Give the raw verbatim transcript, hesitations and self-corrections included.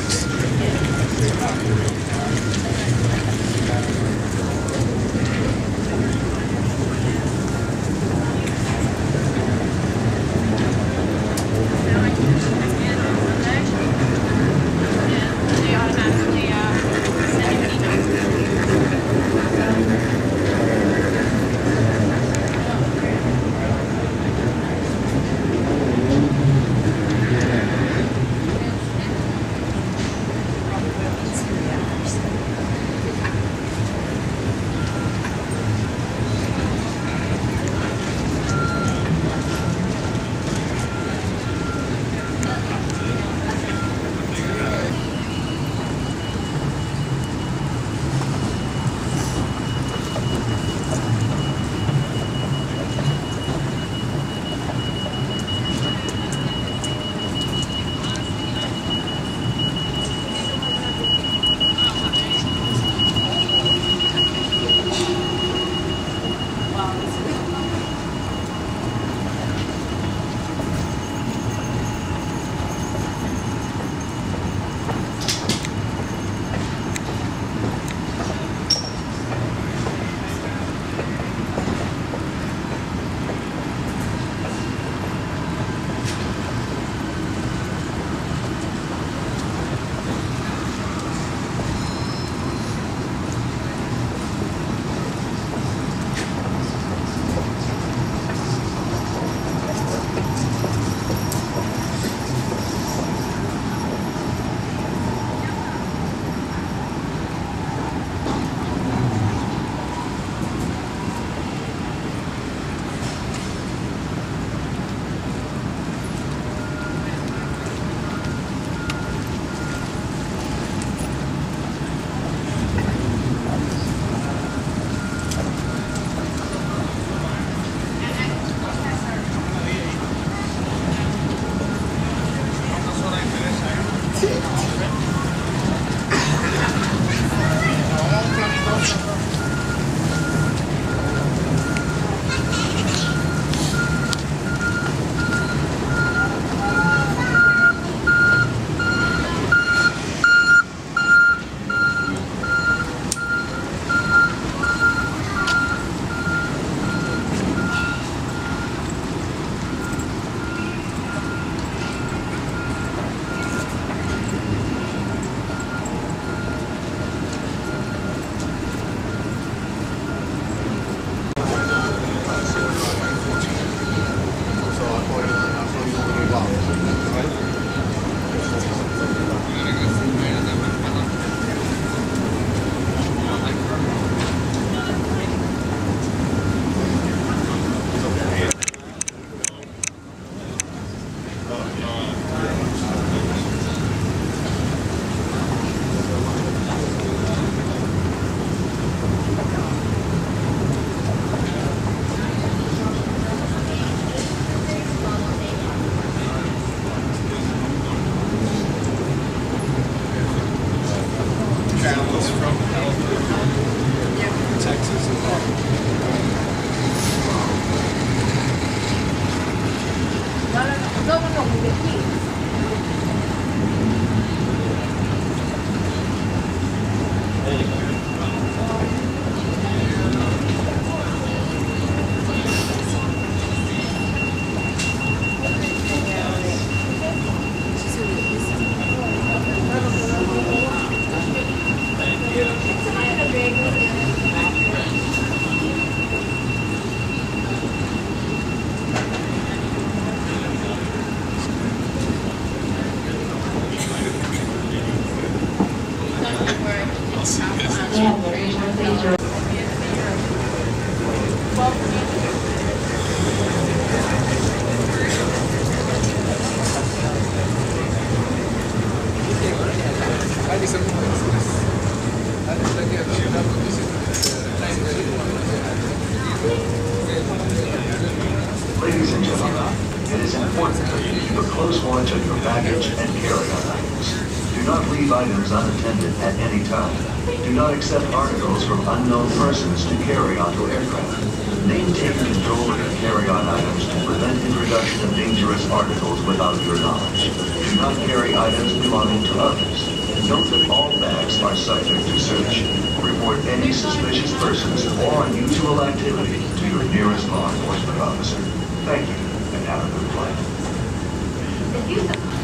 box. Articles without your knowledge. Do not carry items belonging to others. Note that all bags are subject to search. Report any suspicious persons or unusual activity to your nearest law enforcement officer. Thank you, and have a good flight.